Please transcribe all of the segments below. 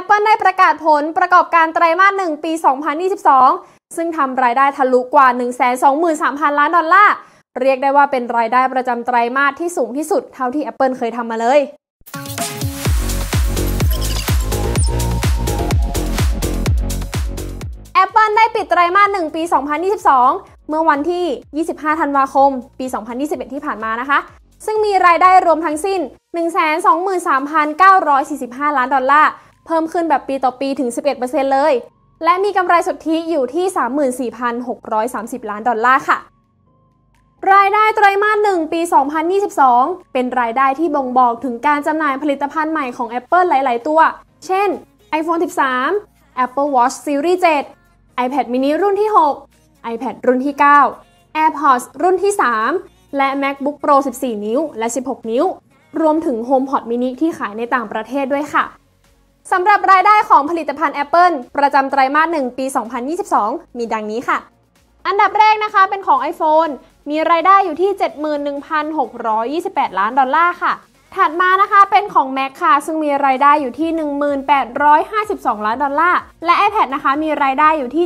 Apple ได้ประกาศผลประกอบการไตรมาส1ปี2022ซึ่งทำรายได้ทะลุกว่า 123,000 ล้านดอลลาร์เรียกได้ว่าเป็นรายได้ประจำไตรมาสที่สูงที่สุดเท่าที่ Apple เคยทำมาเลยApple ได้ปิดไตรมาส1ปี2022เมื่อวันที่25ธันวาคมปี2021ที่ผ่านมานะคะซึ่งมีรายได้รวมทั้งสิ้น 123,945 ล้านดอลลาร์เพิ่มขึ้นแบบปีต่อปีถึง 11% เลยและมีกำไรสุทธิอยู่ที่ 34,630 ล้านดอลลาร์ค่ะรายได้ไตรมาส1ปี2022เป็นรายได้ที่บ่งบอกถึงการจำหน่ายผลิตภัณฑ์ใหม่ของ Apple หลายๆตัวเช่น iPhone 13 Apple Watch Series 7iPad mini รุ่นที่6 iPad รุ่นที่9 AirPods รุ่นที่3และ MacBook Pro 14 นิ้วและ16นิ้วรวมถึง HomePod mini ที่ขายในต่างประเทศด้วยค่ะสำหรับรายได้ของผลิตภัณฑ์ Apple ประจำไตรมาส1ปี2022มีดังนี้ค่ะอันดับแรกนะคะเป็นของ iPhone มีรายได้อยู่ที่ 71,628 ล้านดอลลาร์ค่ะถัดมานะคะเป็นของ Mac ค่ะซึ่งมีรายได้อยู่ที่ 18,52 ล้านดอลลาร์และ iPad นะคะมีรายได้อยู่ที่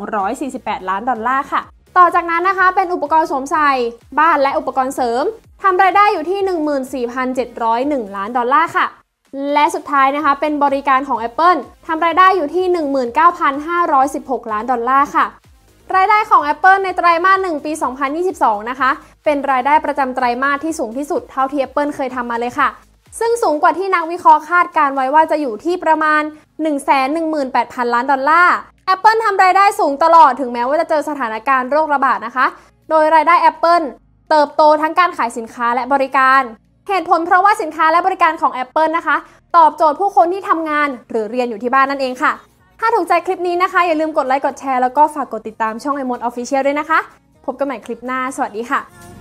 7,248 ล้านดอลลาร์ค่ะต่อจากนั้นนะคะเป็นอุปกรณ์สวมใส่บ้านและอุปกรณ์เสริมทำรายได้อยู่ที่ 14,701 ล้านดอลลาร์ค่ะและสุดท้ายนะคะเป็นบริการของ Apple ทำรายได้อยู่ที่ 19,516 ล้านดอลลาร์ค่ะรายได้ของ Apple ในไตรมาส1ปี2022นะคะเป็นรายได้ประจำไตรมาสที่สูงที่สุดเท่าที่ Apple เคยทำมาเลยค่ะซึ่งสูงกว่าที่นักวิเคราะห์คาดการไว้ว่าจะอยู่ที่ประมาณ 118,000 ล้านดอลลาร์ Apple ทำรายได้สูงตลอดถึงแม้ว่าจะเจอสถานการณ์โรคระบาดนะคะโดยรายได้ Apple เติบโตทั้งการขายสินค้าและบริการเหตุผลเพราะว่าสินค้าและบริการของ Apple นะคะตอบโจทย์ผู้คนที่ทำงานหรือเรียนอยู่ที่บ้านนั่นเองค่ะถ้าถูกใจคลิปนี้นะคะอย่าลืมกดไลค์กดแชร์แล้วก็ฝากกดติดตามช่องiMoD Official ด้วยนะคะพบกันใหม่คลิปหน้าสวัสดีค่ะ